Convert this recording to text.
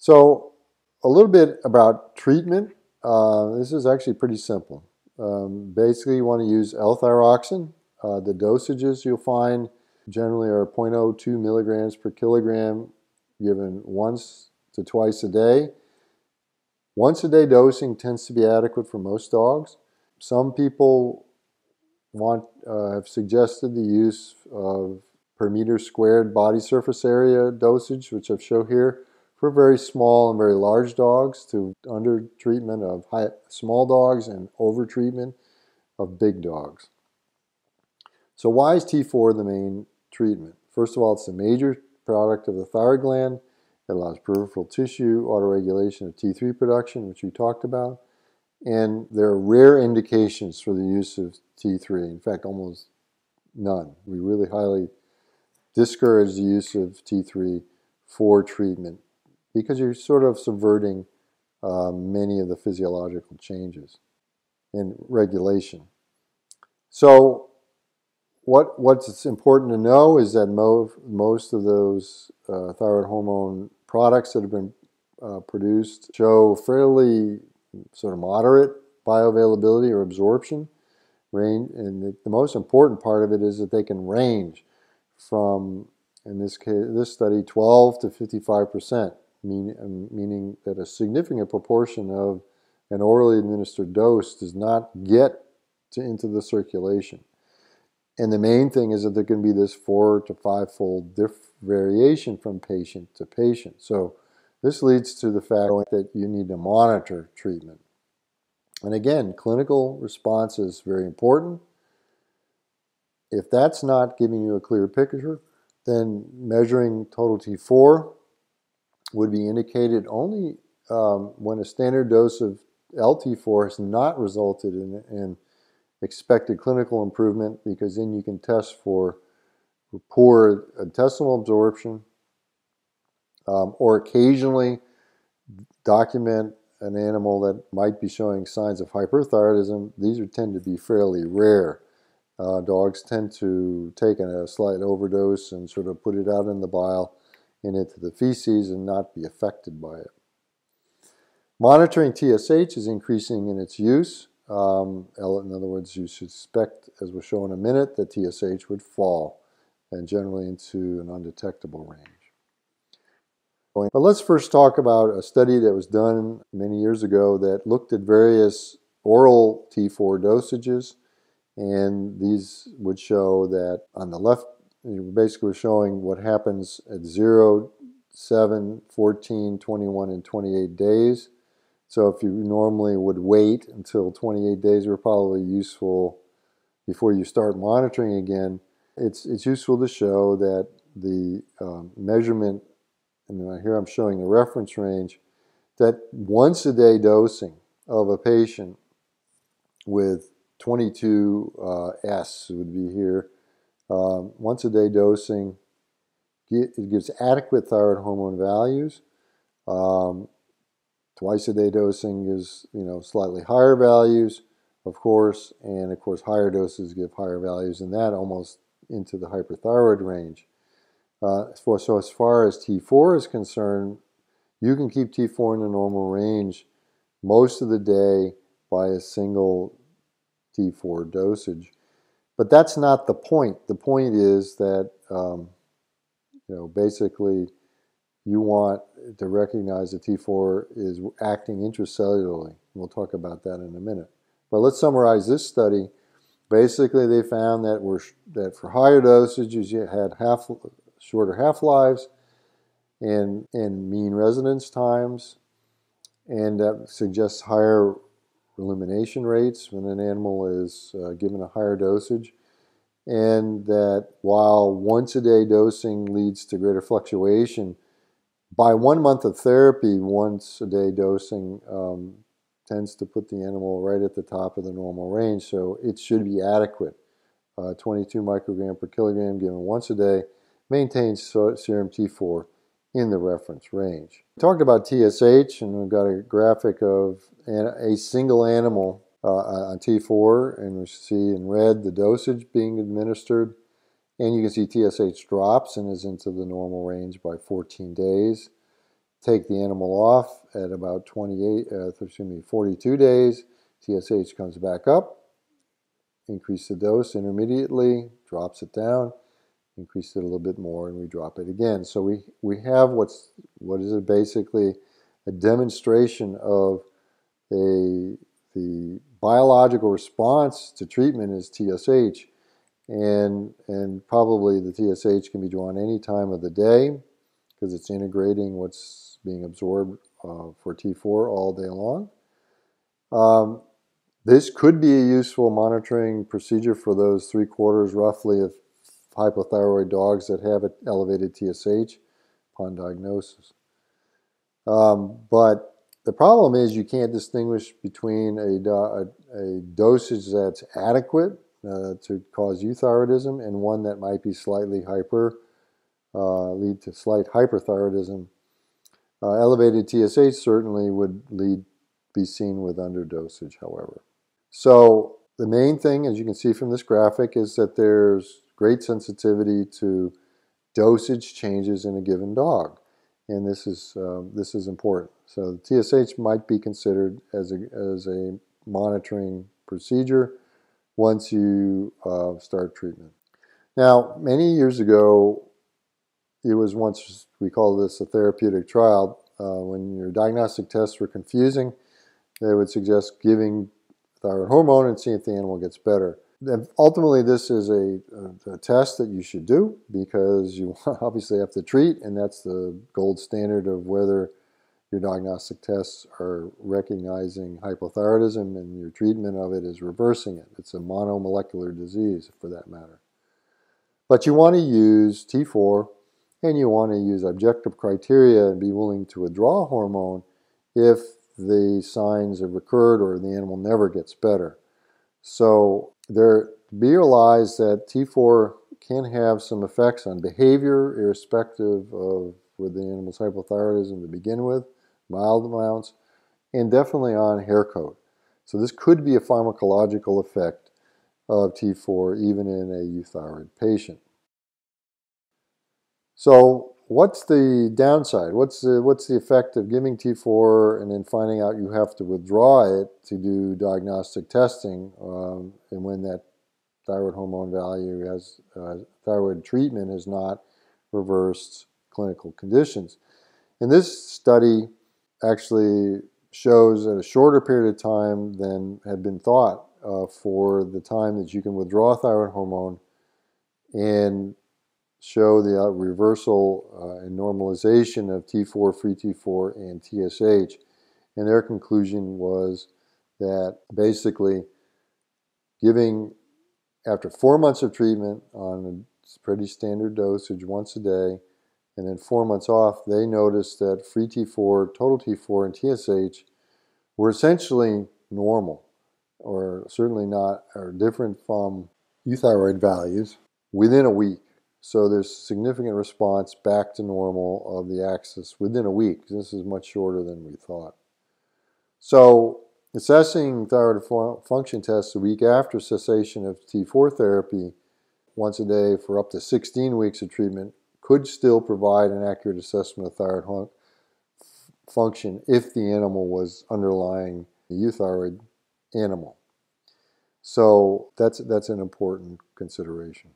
So a little bit about treatment. This is actually pretty simple. Basically, you want to use L-thyroxine. The dosages you'll find generally are 0.02 milligrams per kilogram given once to twice a day. Once a day dosing tends to be adequate for most dogs. Some people have suggested the use of per meter squared body surface area dosage, which I've shown here, for very small and very large dogs, to under-treatment of small dogs and over-treatment of big dogs. So why is T4 the main treatment? First of all, it's a major product of the thyroid gland. It allows peripheral tissue autoregulation of T3 production, which we talked about. And there are rare indications for the use of T3. In fact, almost none. We really highly discourage the use of T3 for treatment because you're sort of subverting many of the physiological changes in regulation. So what's important to know is that most of those thyroid hormone products that have been produced show fairly sort of moderate bioavailability or absorption range, and the most important part of it is that they can range from, in this case, this study, 12 to 55%, meaning that a significant proportion of an orally administered dose does not get into the circulation. And the main thing is that there can be this 4- to 5-fold variation from patient to patient. So this leads to the fact that you need to monitor treatment. And again, clinical response is very important. If that's not giving you a clear picture, then measuring total T4 would be indicated only when a standard dose of LT4 has not resulted in expected clinical improvement, because then you can test for poor intestinal absorption, or occasionally document an animal that might be showing signs of hyperthyroidism. These tend to be fairly rare. Dogs tend to take a slight overdose and sort of put it out in the bile and into the feces and not be affected by it. Monitoring TSH is increasing in its use. In other words, you should expect, as we'll show in a minute, that TSH would fall and generally into an undetectable range. But let's first talk about a study that was done many years ago that looked at various oral T4 dosages, and these would show that on the left, basically we're showing what happens at 0, 7, 14, 21, and 28 days. So if you normally would wait until 28 days were probably useful before you start monitoring again, it's useful to show that the measurement, and here I'm showing the reference range, that once a day dosing of a patient with 22S would be here, once a day dosing, it gives adequate thyroid hormone values. Twice a day dosing is, slightly higher values, of course, and of course higher doses give higher values, and that almost into the hyperthyroid range. So as far as T4 is concerned, you can keep T4 in the normal range most of the day by a single T4 dosage. But that's not the point. The point is that, basically, you want to recognize that T4 is acting intracellularly. We'll talk about that in a minute. But let's summarize this study. Basically, they found that for higher dosages, you had shorter half-lives and mean residence times, and that suggests higher elimination rates when an animal is given a higher dosage. And that while once-a-day dosing leads to greater fluctuation, by 1 month of therapy, once-a-day dosing tends to put the animal right at the top of the normal range, so it should be adequate. 22 microgram per kilogram given once a day maintains serum T4 in the reference range. We talked about TSH, and we've got a graphic of a single animal on T4, and we see in red the dosage being administered. And you can see TSH drops and is into the normal range by 14 days. Take the animal off at about 42 days. TSH comes back up. Increase the dose intermediately, drops it down, increase it a little bit more, and we drop it again. So we have what is basically a demonstration of the biological response to treatment is TSH, and probably the TSH can be drawn any time of the day because it's integrating what's being absorbed for T4 all day long. This could be a useful monitoring procedure for those 3/4 roughly of hypothyroid dogs that have an elevated TSH upon diagnosis. But the problem is you can't distinguish between a dosage that's adequate to cause euthyroidism and one that might be slightly lead to slight hyperthyroidism. Elevated TSH certainly would be seen with underdosage, however. So the main thing, as you can see from this graphic, is that there's great sensitivity to dosage changes in a given dog, and this is important. So the TSH might be considered as a monitoring procedure once you start treatment. Now, many years ago, it was once, we call this a therapeutic trial. When your diagnostic tests were confusing, they would suggest giving thyroid hormone and see if the animal gets better. And ultimately, this is a test that you should do because you obviously have to treat, and that's the gold standard of whether your diagnostic tests are recognizing hypothyroidism and your treatment of it is reversing it. It's a monomolecular disease, for that matter. But you want to use T4, and you want to use objective criteria and be willing to withdraw hormone if the signs have recurred or the animal never gets better. So there be realized that T4 can have some effects on behavior irrespective of with the animal's hypothyroidism to begin with, mild amounts, and definitely on hair coat. So this could be a pharmacological effect of T4 even in a euthyroid patient. So what's the downside? What's the effect of giving T4 and then finding out you have to withdraw it to do diagnostic testing, and when that thyroid hormone value has thyroid treatment has not reversed clinical conditions? And this study actually shows at a shorter period of time than had been thought for the time that you can withdraw thyroid hormone and show the reversal and normalization of T4, free T4, and TSH. And their conclusion was that basically giving, after 4 months of treatment on a pretty standard dosage once a day, and then 4 months off, they noticed that free T4, total T4, and TSH were essentially normal, or certainly not, or different from euthyroid values within a week. So there's significant response back to normal of the axis within a week. This is much shorter than we thought. So assessing thyroid function tests a week after cessation of T4 therapy once a day for up to 16 weeks of treatment could still provide an accurate assessment of thyroid function if the animal was underlying the euthyroid animal. So that's an important consideration.